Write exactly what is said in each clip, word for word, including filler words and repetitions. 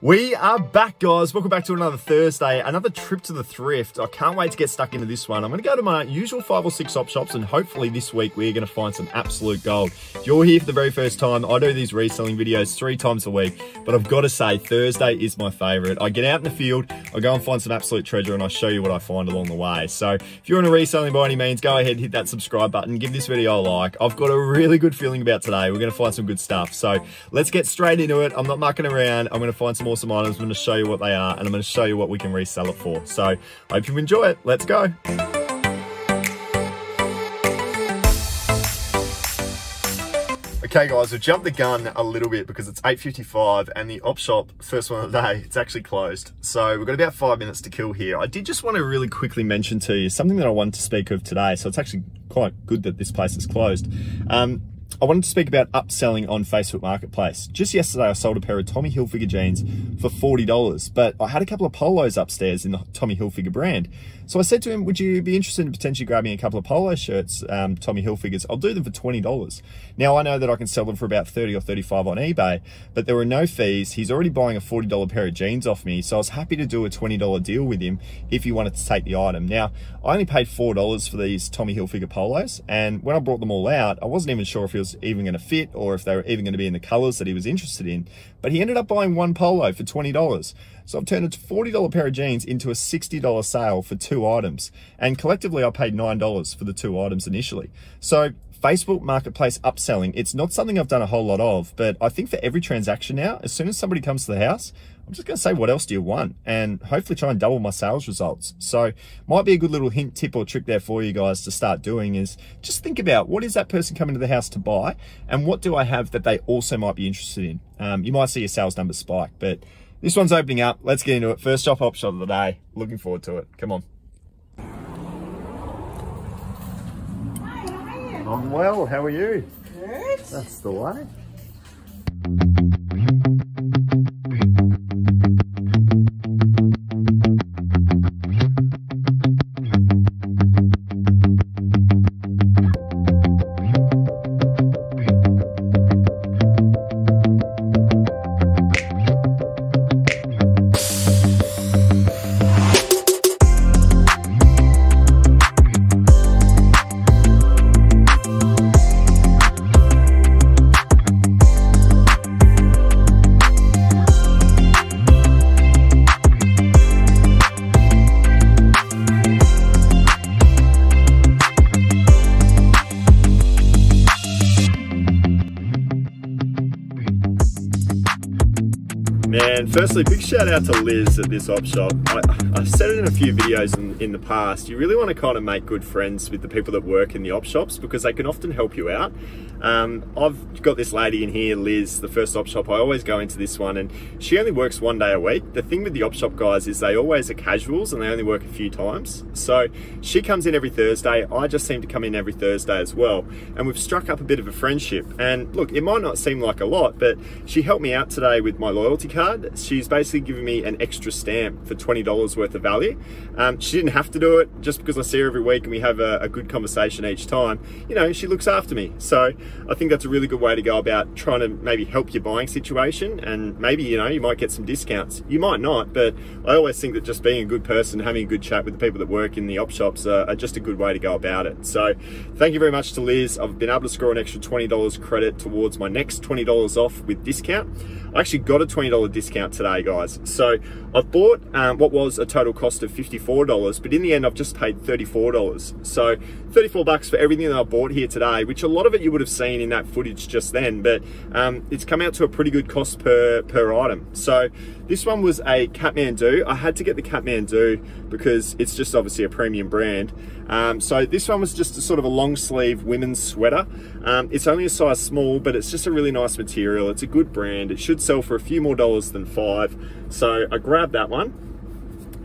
We are back, guys. Welcome back to another Thursday, another trip to the thrift. I can't wait to get stuck into this one. I'm going to go to my usual five or six op shops, and hopefully this week we're going to find some absolute gold. If you're here for the very first time, I do these reselling videos three times a week, but I've got to say Thursday is my favorite. I get out in the field, I go and find some absolute treasure, and I show you what I find along the way. So if you're into reselling by any means, go ahead, hit that subscribe button, give this video a like. I've got a really good feeling about today. We're going to find some good stuff. So let's get straight into it. I'm not mucking around. I'm going to find some awesome items. I'm going to show you what they are, and I'm going to show you what we can resell it for. So hope you enjoy it. Let's go. Okay guys, we've jumped the gun a little bit because it's eight fifty-five and the op shop, first one of the day, it's actually closed. So we've got about five minutes to kill here. I did just want to really quickly mention to you something that I wanted to speak of today. So it's actually quite good that this place is closed. Um, I wanted to speak about upselling on Facebook Marketplace. Just yesterday, I sold a pair of Tommy Hilfiger jeans for forty dollars, but I had a couple of polos upstairs in the Tommy Hilfiger brand. So I said to him, would you be interested in potentially grabbing a couple of polo shirts, um, Tommy Hilfigers? I'll do them for twenty dollars. Now, I know that I can sell them for about thirty or thirty-five on eBay, but there were no fees. He's already buying a forty dollar pair of jeans off me, so I was happy to do a twenty dollar deal with him if he wanted to take the item. Now, I only paid four dollars for these Tommy Hilfiger polos, and when I brought them all out, I wasn't even sure if he was even going to fit or if they were even going to be in the colors that he was interested in, but he ended up buying one polo for twenty dollars. So I've turned a forty dollar pair of jeans into a sixty dollar sale for two items, and collectively I paid nine dollars for the two items initially. So Facebook Marketplace upselling, it's not something I've done a whole lot of, but I think for every transaction now, as soon as somebody comes to the house, I'm just gonna say, what else do you want? And hopefully try and double my sales results. So might be a good little hint, tip or trick there for you guys to start doing is just think about, what is that person coming to the house to buy? And what do I have that they also might be interested in? Um, you might see your sales numbers spike, but this one's opening up. Let's get into it. First shop op shop of the day. Looking forward to it. Come on. Hi, how are you? I'm well, how are you? Good. That's the way. Man, firstly, big shout out to Liz at this op shop. I, I've said it in a few videos in, in the past, you really want to kind of make good friends with the people that work in the op shops because they can often help you out. Um, I've got this lady in here, Liz, the first op shop, I always go into this one, and she only works one day a week. The thing with the op shop guys is they always are casuals and they only work a few times. So she comes in every Thursday, I just seem to come in every Thursday as well. And we've struck up a bit of a friendship. And look, it might not seem like a lot, but she helped me out today with my loyalty card. She's basically giving me an extra stamp for twenty dollars worth of value. Um, she didn't have to do it, just because I see her every week and we have a, a good conversation each time. You know, she looks after me. So I think that's a really good way to go about trying to maybe help your buying situation, and maybe, you know, you might get some discounts. You might not, but I always think that just being a good person, having a good chat with the people that work in the op shops are, are just a good way to go about it. So thank you very much to Liz. I've been able to score an extra twenty dollars credit towards my next twenty dollars off with discount. I actually got a twenty dollars discount today, guys. So I've bought um, what was a total cost of fifty-four dollars, but in the end I've just paid thirty-four dollars. So thirty-four bucks for everything that I bought here today, which a lot of it you would have seen in that footage just then, but um, it's come out to a pretty good cost per, per item. So this one was a Kathmandu. I had to get the Kathmandu because it's just obviously a premium brand. Um, so this one was just a sort of a long sleeve women's sweater. Um, it's only a size small, but it's just a really nice material. It's a good brand. It should sell for a few more dollars than five. So I grabbed that one.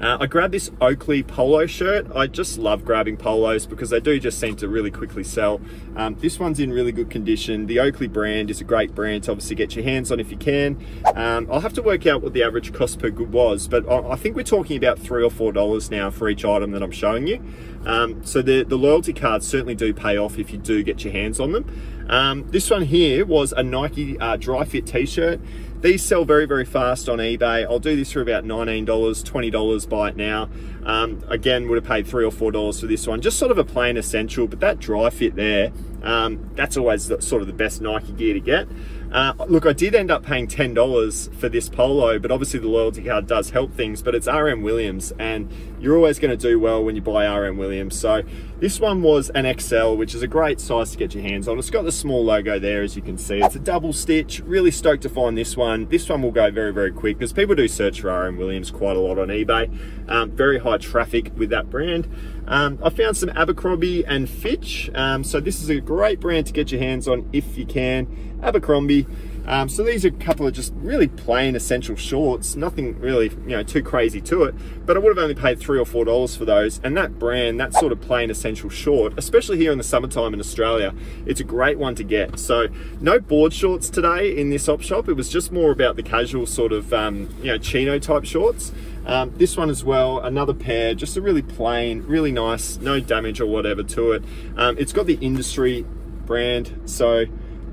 Uh, I grabbed this Oakley polo shirt. I just love grabbing polos because they do just seem to really quickly sell. Um, this one's in really good condition. The Oakley brand is a great brand to obviously get your hands on if you can. Um, I'll have to work out what the average cost per good was, but I, I think we're talking about three or four dollars now for each item that I'm showing you. Um, so the, the loyalty cards certainly do pay off if you do get your hands on them. Um, this one here was a Nike uh, dry fit t-shirt. These sell very, very fast on eBay. I'll do this for about nineteen dollars, twenty dollars, buy it now. Um, again, would have paid three or four dollars for this one. Just sort of a plain essential, but that dry fit there, um, that's always the, sort of the best Nike gear to get. Uh, look, I did end up paying ten dollars for this polo, but obviously the loyalty card does help things, but it's R M Williams, and you're always gonna do well when you buy R M Williams. So this one was an X L, which is a great size to get your hands on. It's got the small logo there, as you can see. It's a double stitch. Really stoked to find this one. This one will go very, very quick, because people do search for R M Williams quite a lot on eBay. Um, very high traffic with that brand. Um, I found some Abercrombie and Fitch. Um, so this is a great brand to get your hands on if you can. Abercrombie. Um, so these are a couple of just really plain essential shorts, nothing really, you know, too crazy to it, but I would have only paid three or four dollars for those. And that brand, that sort of plain essential short, especially here in the summertime in Australia, it's a great one to get. So no board shorts today in this op shop. It was just more about the casual sort of, um, you know, chino type shorts. Um, this one as well, another pair, just a really plain, really nice, no damage or whatever to it. Um, it's got the industry brand, so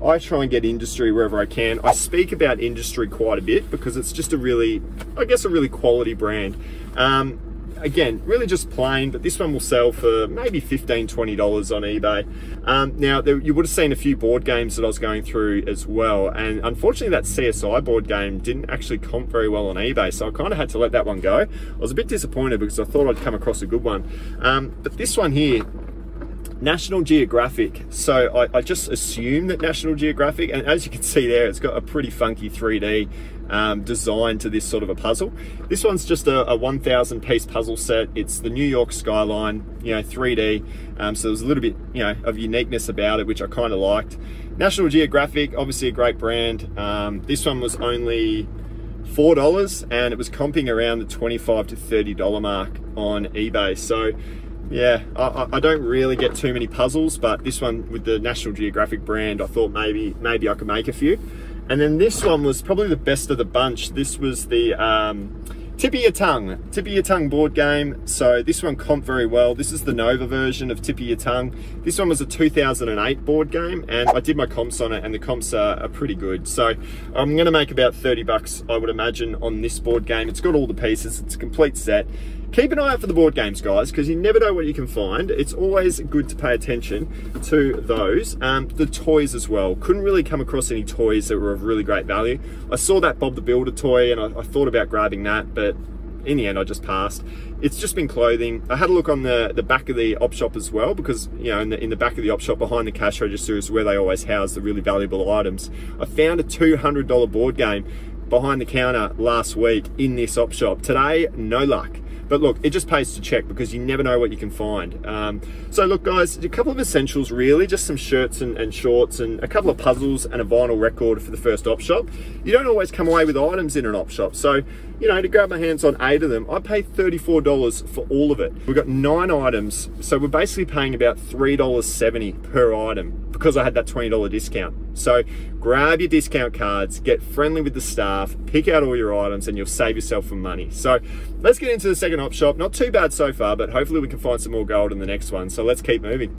I try and get industry wherever I can. I speak about industry quite a bit because it's just a really, I guess, a really quality brand. Um, again, really just plain, but this one will sell for maybe fifteen dollars, twenty dollars on eBay. Um, now, there, you would have seen a few board games that I was going through as well, and unfortunately that C S I board game didn't actually comp very well on eBay, so I kind of had to let that one go. I was a bit disappointed because I thought I'd come across a good one. Um, but this one here, National Geographic. So I, I just assume that National Geographic, and as you can see there, it's got a pretty funky three D um, design to this sort of a puzzle. This one's just a, a one thousand piece puzzle set. It's the New York skyline, you know, three D. Um, so there's a little bit, you know, of uniqueness about it, which I kind of liked. National Geographic, obviously a great brand. Um, this one was only four dollars, and it was comping around the twenty-five to thirty dollar mark on eBay. So yeah, I, I don't really get too many puzzles, but this one with the National Geographic brand, I thought maybe maybe I could make a few. And then this one was probably the best of the bunch. This was the um, Tip of Your Tongue, Tip of Your Tongue board game. So this one comped very well. This is the Nova version of Tip of Your Tongue. This one was a two thousand eight board game, and I did my comps on it, and the comps are, are pretty good. So I'm gonna make about thirty bucks, I would imagine, on this board game. It's got all the pieces, it's a complete set. Keep an eye out for the board games, guys, because you never know what you can find. It's always good to pay attention to those. Um, the toys as well. Couldn't really come across any toys that were of really great value. I saw that Bob the Builder toy, and I, I thought about grabbing that, but in the end I just passed. It's just been clothing. I had a look on the, the back of the op shop as well, because, you know, in the, in the back of the op shop behind the cash register is where they always house the really valuable items. I found a two hundred dollar board game behind the counter last week in this op shop. Today, no luck. But look, it just pays to check because you never know what you can find. Um, so look, guys, a couple of essentials really, just some shirts and, and shorts and a couple of puzzles and a vinyl record for the first op shop. You don't always come away with items in an op shop. So, you know, to grab my hands on eight of them, I paid thirty-four dollars for all of it. We've got nine items. So we're basically paying about three dollars seventy per item because I had that twenty dollar discount. So grab your discount cards, get friendly with the staff, pick out all your items, and you'll save yourself some money. So let's get into the second op shop. Not too bad so far, but hopefully we can find some more gold in the next one. So let's keep moving.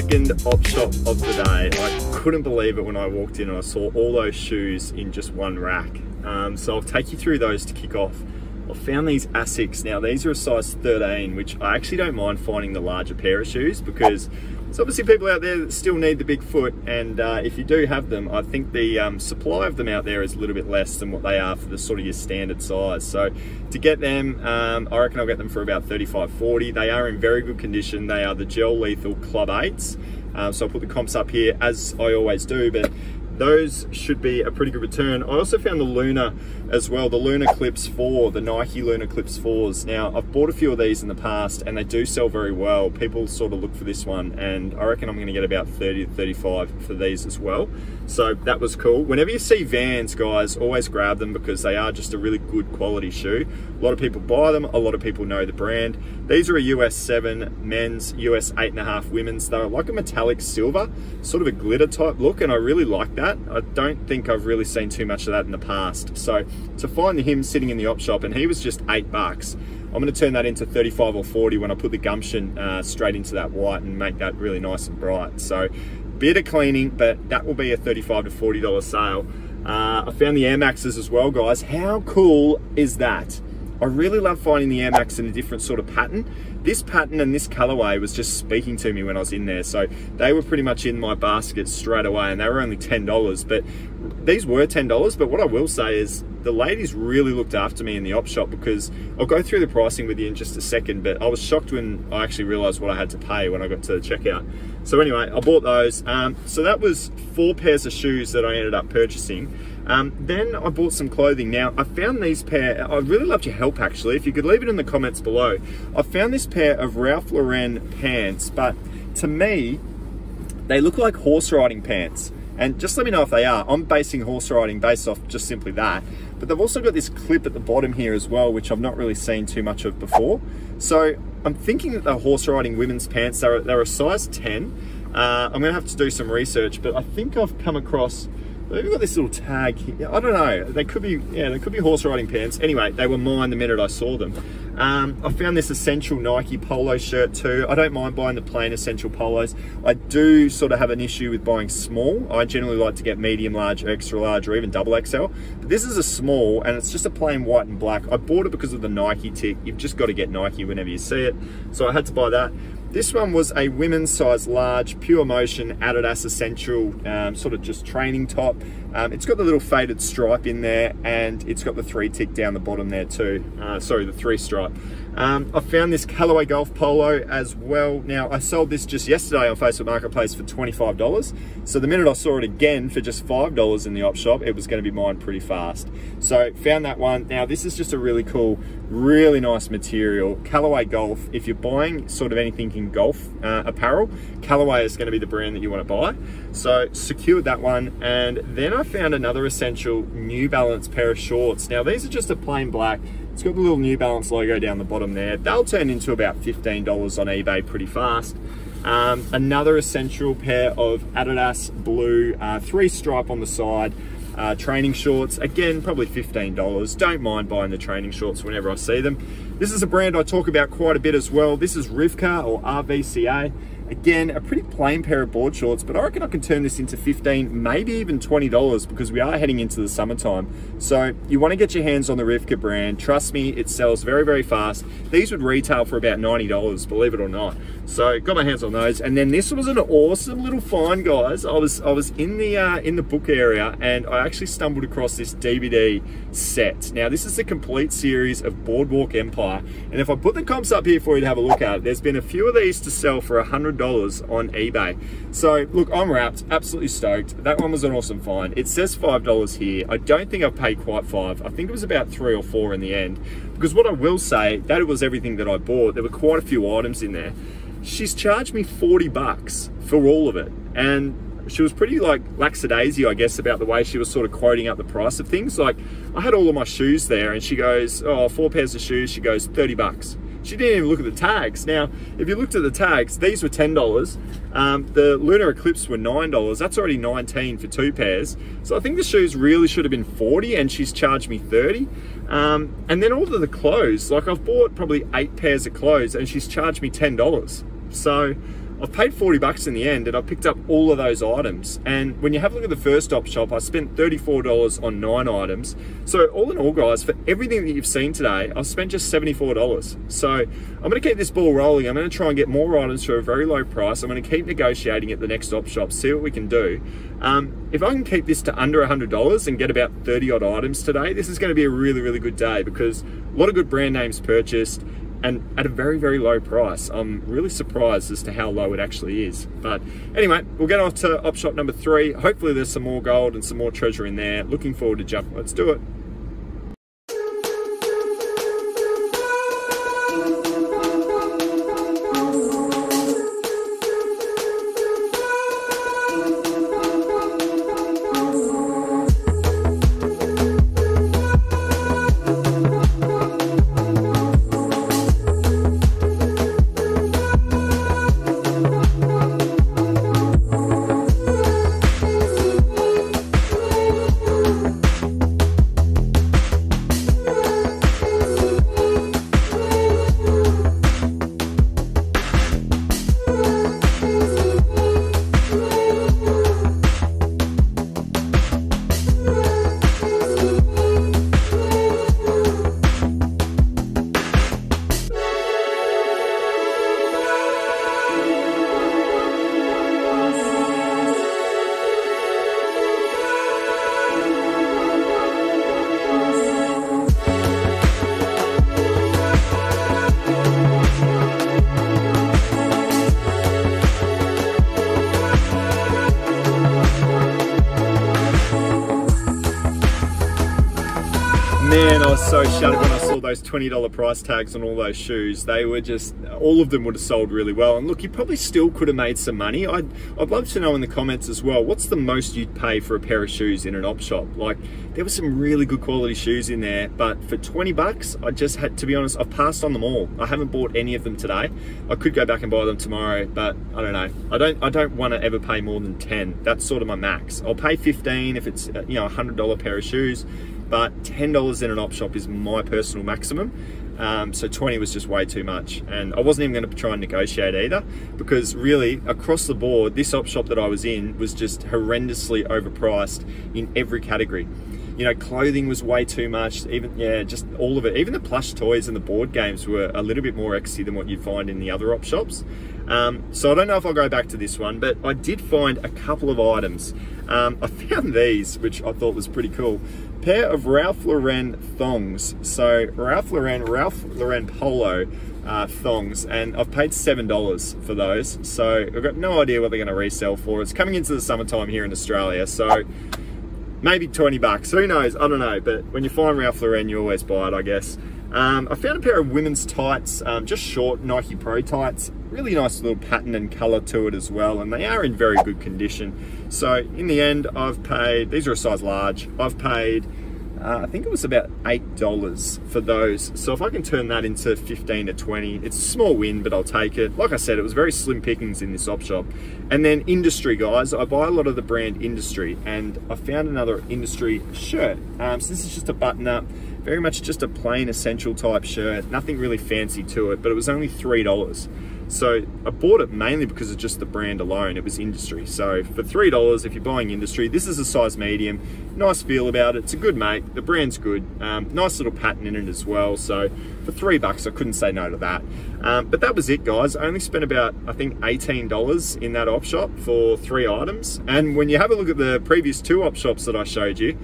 second op shop of the day. I couldn't believe it when I walked in and I saw all those shoes in just one rack. Um, so I'll take you through those to kick off. I found these Asics. Now these are a size thirteen, which I actually don't mind finding the larger pair of shoes because there's obviously people out there that still need the big foot, and uh, if you do have them, I think the um, supply of them out there is a little bit less than what they are for the sort of your standard size. So to get them, um, I reckon I'll get them for about thirty-five forty. They are in very good condition. They are the Gel Lethal Club eights. Um, so I'll put the comps up here as I always do, but those should be a pretty good return. I also found the Luna as well, the Luna Clips four, the Nike Luna Clips fours. Now, I've bought a few of these in the past and they do sell very well. People sort of look for this one, and I reckon I'm gonna get about thirty to thirty-five for these as well. So that was cool. Whenever you see Vans, guys, always grab them because they are just a really good quality shoe. A lot of people buy them, a lot of people know the brand. These are a U S seven men's, U S eight and a half women's. They're like a metallic silver, sort of a glitter type look, and I really like that. I don't think I've really seen too much of that in the past. So to find him sitting in the op shop, and he was just eight bucks. I'm going to turn that into thirty-five or forty when I put the gumption uh, straight into that white and make that really nice and bright. So bit of cleaning, but that will be a thirty-five to forty dollar sale. Uh, I found the Air Maxes as well, guys. How cool is that? I really love finding the Air Max in a different sort of pattern. This pattern and this colorway was just speaking to me when I was in there. So they were pretty much in my basket straight away, and they were only ten dollars, but these were ten dollars. But what I will say is the ladies really looked after me in the op shop, because I'll go through the pricing with you in just a second, but I was shocked when I actually realized what I had to pay when I got to the checkout. So anyway, I bought those. Um, so that was four pairs of shoes that I ended up purchasing. Um, then I bought some clothing. Now, I found these pair, I really loved your help actually, if you could leave it in the comments below. I found this pair of Ralph Lauren pants, but to me, they look like horse riding pants. And just let me know if they are. I'm basing horse riding based off just simply that. But they've also got this clip at the bottom here as well, which I've not really seen too much of before. So I'm thinking that they're horse riding women's pants. They're, they're a size ten. Uh, I'm gonna have to do some research, but I think I've come across, they've got this little tag here. I don't know, they could be, yeah, they could be horse riding pants. Anyway, they were mine the minute I saw them. Um, I found this Essential Nike polo shirt too. I don't mind buying the plain Essential polos. I do sort of have an issue with buying small. I generally like to get medium, large, extra large, or even double X L. But this is a small, and it's just a plain white and black. I bought it because of the Nike tick. You've just got to get Nike whenever you see it. So I had to buy that. This one was a women's size large, Pure Motion Adidas Essential, um, sort of just training top. Um, it's got the little faded stripe in there, and it's got the three tick down the bottom there too. Uh, sorry, the three stripe. Um, I found this Callaway golf polo as well. Now, I sold this just yesterday on Facebook Marketplace for twenty-five dollars. So the minute I saw it again for just five dollars in the op shop, it was gonna be mine pretty fast. So found that one. Now, this is just a really cool, really nice material. Callaway golf, if you're buying sort of anything in golf uh, apparel, Callaway is going to be the brand that you want to buy. So secured that one, and then I found another Essential New Balance pair of shorts. Now these are just a plain black. It's got the little New Balance logo down the bottom there. They'll turn into about fifteen dollars on eBay pretty fast. Um, another Essential pair of Adidas blue uh, three stripe on the side. Uh, training shorts, again, probably fifteen dollars. Don't mind buying the training shorts whenever I see them. This is a brand I talk about quite a bit as well. This is Rivka, or R V C A. Again, a pretty plain pair of board shorts, but I reckon I can turn this into fifteen dollars, maybe even twenty dollars, because we are heading into the summertime. So you want to get your hands on the Rivka brand. Trust me, it sells very, very fast. These would retail for about ninety dollars, believe it or not. So got my hands on those. And then this was an awesome little find, guys. I was I was in the uh, in the book area, and I actually stumbled across this D V D set. Now this is the complete series of Boardwalk Empire. And if I put the comps up here for you to have a look at, there's been a few of these to sell for one hundred dollars on eBay. So look, I'm wrapped, absolutely stoked. That one was an awesome find. It says five dollars here. I don't think I've paid quite five. I think it was about three or four in the end. Because what I will say, that it was everything that I bought. There were quite a few items in there. She's charged me forty bucks for all of it. And she was pretty like lackadaisy, I guess, about the way she was sort of quoting up the price of things. Like I had all of my shoes there, and she goes, oh, four pairs of shoes. She goes, thirty bucks. She didn't even look at the tags. Now, if you looked at the tags, these were ten dollars. Um, the Lunar Eclipse were nine dollars. That's already nineteen for two pairs. So I think the shoes really should have been forty, and she's charged me thirty. Um, and then all of the clothes, like I've bought probably eight pairs of clothes, and she's charged me ten dollars. So I've paid forty bucks in the end, and I picked up all of those items. And when you have a look at the first op shop, I spent thirty-four dollars on nine items. So all in all, guys, for everything that you've seen today, I've spent just seventy-four dollars. So I'm gonna keep this ball rolling. I'm gonna try and get more items for a very low price. I'm gonna keep negotiating at the next op shop, see what we can do. Um, if I can keep this to under one hundred dollars and get about thirty odd items today, this is gonna be a really, really good day, because a lot of good brand names purchased, and at a very, very low price. I'm really surprised as to how low it actually is. But anyway, we'll get off to op shop number three. Hopefully there's some more gold and some more treasure in there. Looking forward to jumping, let's do it. So shattered when I saw those twenty dollar price tags on all those shoes. They were just, all of them would have sold really well. And look, you probably still could have made some money. I'd, I'd love to know in the comments as well, what's the most you'd pay for a pair of shoes in an op shop? Like, there were some really good quality shoes in there, but for twenty bucks, I just had, to be honest, I've passed on them all. I haven't bought any of them today. I could go back and buy them tomorrow, but I don't know. I don't, I don't want to ever pay more than ten. That's sort of my max. I'll pay fifteen if it's, you know, a one hundred dollar pair of shoes. But ten dollars in an op shop is my personal maximum. Um, so twenty was just way too much. And I wasn't even gonna try and negotiate either, because really across the board, this op shop that I was in was just horrendously overpriced in every category. You know, clothing was way too much, even, yeah, just all of it. Even the plush toys and the board games were a little bit more exy than what you'd find in the other op shops. Um, so I don't know if I'll go back to this one, but I did find a couple of items. Um, I found these, which I thought was pretty cool. Pair of Ralph Lauren thongs. So Ralph Lauren, Ralph Lauren Polo uh, thongs, and I've paid seven dollars for those. So I've got no idea what they're gonna resell for. It's coming into the summertime here in Australia, so maybe twenty bucks, who knows, I don't know. But when you find Ralph Lauren, you always buy it, I guess. Um, I found a pair of women's tights, um, just short Nike Pro tights. Really nice little pattern and color to it as well. And they are in very good condition. So in the end, I've paid, these are a size large. I've paid, uh, I think it was about eight dollars for those. So if I can turn that into fifteen to twenty, it's a small win, but I'll take it. Like I said, it was very slim pickings in this op shop. And then industry, guys, I buy a lot of the brand Industry, and I found another Industry shirt. Um, so this is just a button up. Very much just a plain essential type shirt, nothing really fancy to it, but it was only three dollars. So I bought it mainly because of just the brand alone, it was Industry. So for three dollars, if you're buying Industry, this is a size medium, nice feel about it, it's a good make, the brand's good, um, nice little pattern in it as well. So for three bucks, I couldn't say no to that. Um, but that was it, guys. I only spent about, I think, eighteen dollars in that op shop for three items. And when you have a look at the previous two op shops that I showed you,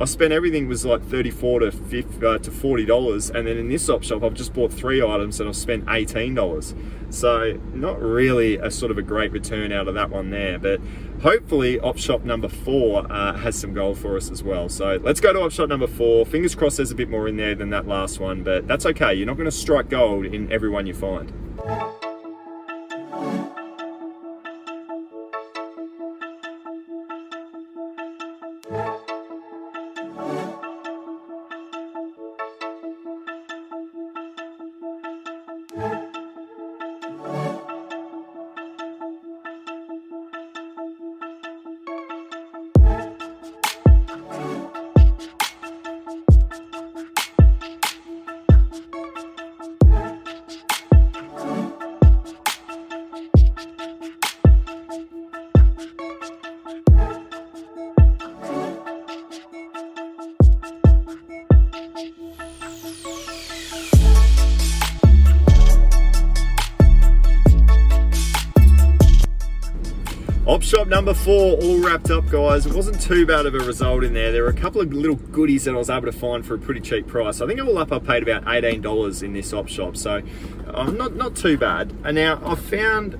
I spent everything was like thirty-four to forty dollars, and then in this op shop I've just bought three items and I've spent eighteen dollars. So not really a sort of a great return out of that one there, but hopefully op shop number four uh, has some gold for us as well. So let's go to op shop number four. Fingers crossed there's a bit more in there than that last one, but that's okay. You're not going to strike gold in every one you find. Op shop number four, all wrapped up, guys. It wasn't too bad of a result in there. There were a couple of little goodies that I was able to find for a pretty cheap price. I think all up I paid about eighteen dollars in this op shop, so uh, not, not too bad. And now I found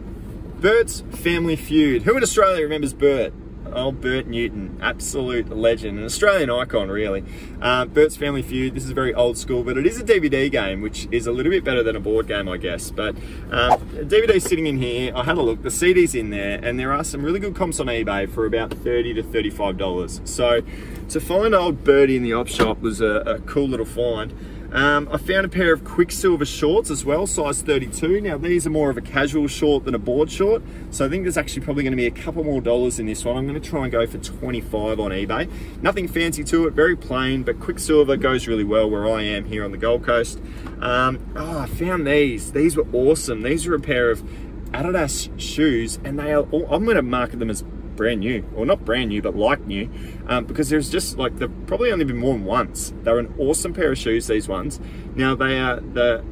Bert's Family Feud. Who in Australia remembers Bert? Oh, Bert Newton, absolute legend, an Australian icon, really. Uh, Bert's Family Feud, this is very old school, but it is a D V D game, which is a little bit better than a board game, I guess. But um, D V D's sitting in here, I had a look, the C D's in there, and there are some really good comps on eBay for about thirty to thirty-five dollars. So to find old Bertie in the op shop was a, a cool little find. Um, I found a pair of Quicksilver shorts as well, size thirty-two. Now these are more of a casual short than a board short, so I think there's actually probably gonna be a couple more dollars in this one. I'm gonna try and go for twenty-five on eBay. Nothing fancy to it, very plain, but Quicksilver goes really well where I am here on the Gold Coast. Um, oh, I found these, these were awesome. These are a pair of Adidas shoes, and they are, all, I'm gonna market them as brand new, or well, not brand new, but like new, um, because there's just like, they've probably only been worn once. They're an awesome pair of shoes, these ones. Now they are the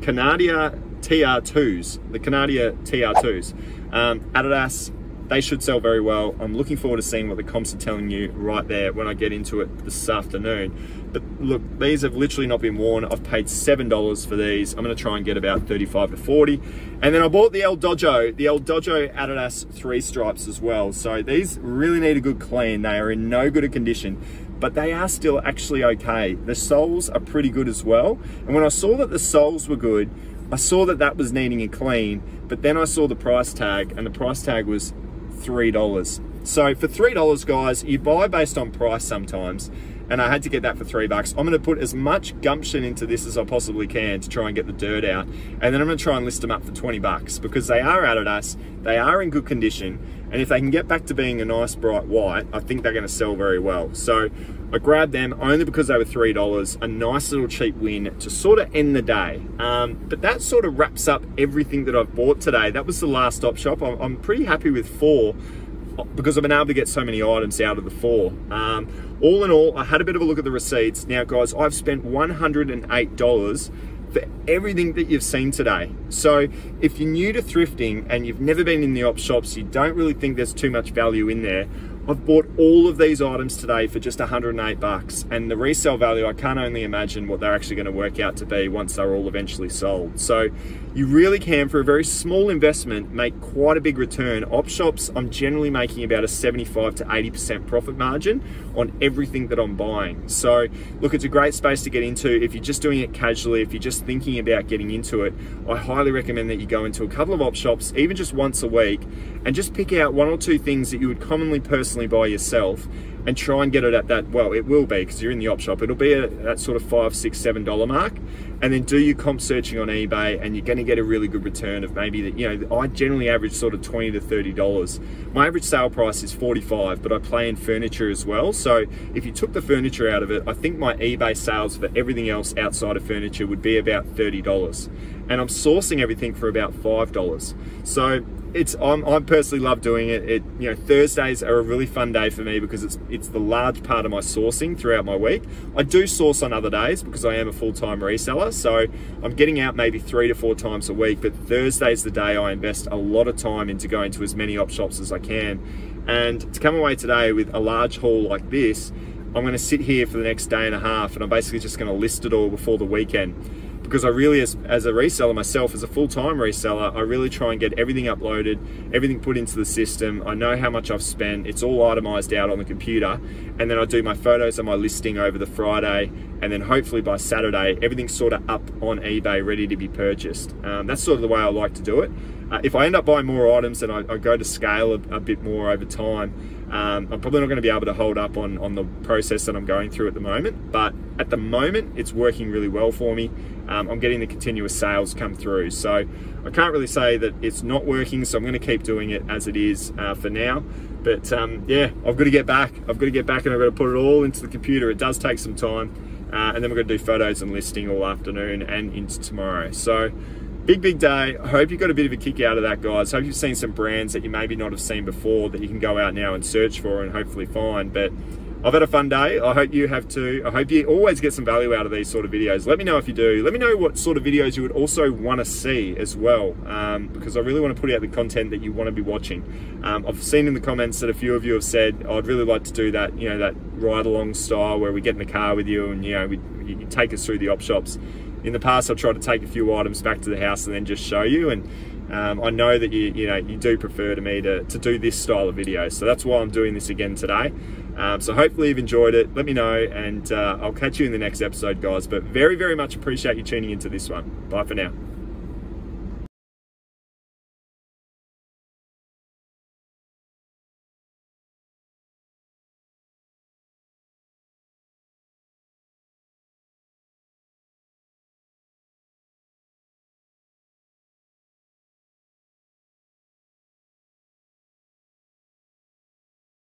Kanadia T R twos, the Kanadia T R twos. Um, Adidas, they should sell very well. I'm looking forward to seeing what the comps are telling you right there when I get into it this afternoon. But look, these have literally not been worn. I've paid seven dollars for these. I'm gonna try and get about thirty-five to forty. And then I bought the El Dojo, the El Dojo Adidas three stripes as well. So these really need a good clean. They are in no good a condition, but they are still actually okay. The soles are pretty good as well. And when I saw that the soles were good, I saw that that was needing a clean, but then I saw the price tag, and the price tag was three dollars. So for three dollars, guys, you buy based on price sometimes, and I had to get that for three bucks. I'm gonna put as much gumption into this as I possibly can to try and get the dirt out, and then I'm gonna try and list them up for twenty bucks, because they are Adidas, they are in good condition, and if they can get back to being a nice bright white, I think they're gonna sell very well. So I grabbed them only because they were three dollars, a nice little cheap win to sort of end the day. Um, but that sort of wraps up everything that I've bought today. That was the last op shop. I'm, I'm pretty happy with four, because I've been able to get so many items out of the four. Um, all in all, I had a bit of a look at the receipts. Now guys, I've spent one hundred and eight dollars for everything that you've seen today. So if you're new to thrifting and you've never been in the op shops, you don't really think there's too much value in there, I've bought all of these items today for just one hundred and eight bucks, and the resale value, I can't only imagine what they're actually gonna work out to be once they're all eventually sold. So you really can, for a very small investment, make quite a big return. Op shops, I'm generally making about a seventy-five to eighty percent profit margin on everything that I'm buying. So look, it's a great space to get into. If you're just doing it casually, if you're just thinking about getting into it, I highly recommend that you go into a couple of op shops, even just once a week, and just pick out one or two things that you would commonly personally by yourself, and try and get it at that, well, it will be, because you're in the op shop, it'll be at that sort of five, six, seven dollar mark, and then do your comp searching on eBay, and you're going to get a really good return of maybe that, you know, I generally average sort of twenty to thirty dollars. My average sale price is forty-five, but I play in furniture as well, so if you took the furniture out of it, I think my eBay sales for everything else outside of furniture would be about thirty dollars, and I'm sourcing everything for about five dollars. So It's, I'm, I personally love doing it. It, you know, Thursdays are a really fun day for me because it's it's the large part of my sourcing throughout my week. I do source on other days because I am a full-time reseller, so I'm getting out maybe three to four times a week, but Thursday's the day I invest a lot of time into going to as many op shops as I can. And to come away today with a large haul like this, I'm gonna sit here for the next day and a half, and I'm basically just gonna list it all before the weekend. Because I really, as, as a reseller myself, as a full-time reseller, I really try and get everything uploaded, everything put into the system. I know how much I've spent. It's all itemized out on the computer. And then I do my photos and my listing over the Friday. And then hopefully by Saturday, everything's sort of up on eBay, ready to be purchased. Um, that's sort of the way I like to do it. Uh, if I end up buying more items, then I, I go to scale a, a bit more over time. Um, I'm probably not gonna be able to hold up on, on the process that I'm going through at the moment, but at the moment, it's working really well for me. Um, I'm getting the continuous sales come through. So I can't really say that it's not working, so I'm gonna keep doing it as it is uh, for now. But um, yeah, I've gotta get back. I've gotta get back and I've gotta put it all into the computer. It does take some time. Uh, and then we're gonna do photos and listing all afternoon and into tomorrow. So. Big, big day. I hope you got a bit of a kick out of that, guys. Hope you've seen some brands that you maybe not have seen before that you can go out now and search for and hopefully find. But I've had a fun day. I hope you have too. I hope you always get some value out of these sort of videos. Let me know if you do. Let me know what sort of videos you would also want to see as well, um, because I really want to put out the content that you want to be watching. Um, I've seen in the comments that a few of you have said, oh, I'd really like to do that, you know, that ride-along style where we get in the car with you and, you know, we, you take us through the op shops. In the past, I've tried to take a few items back to the house and then just show you. And Um, I know that you you know you do prefer to me to, to do this style of video, so that's why I'm doing this again today. Um, so hopefully you've enjoyed it. Let me know, and uh, I'll catch you in the next episode, guys. But very, very much appreciate you tuning into this one. Bye for now.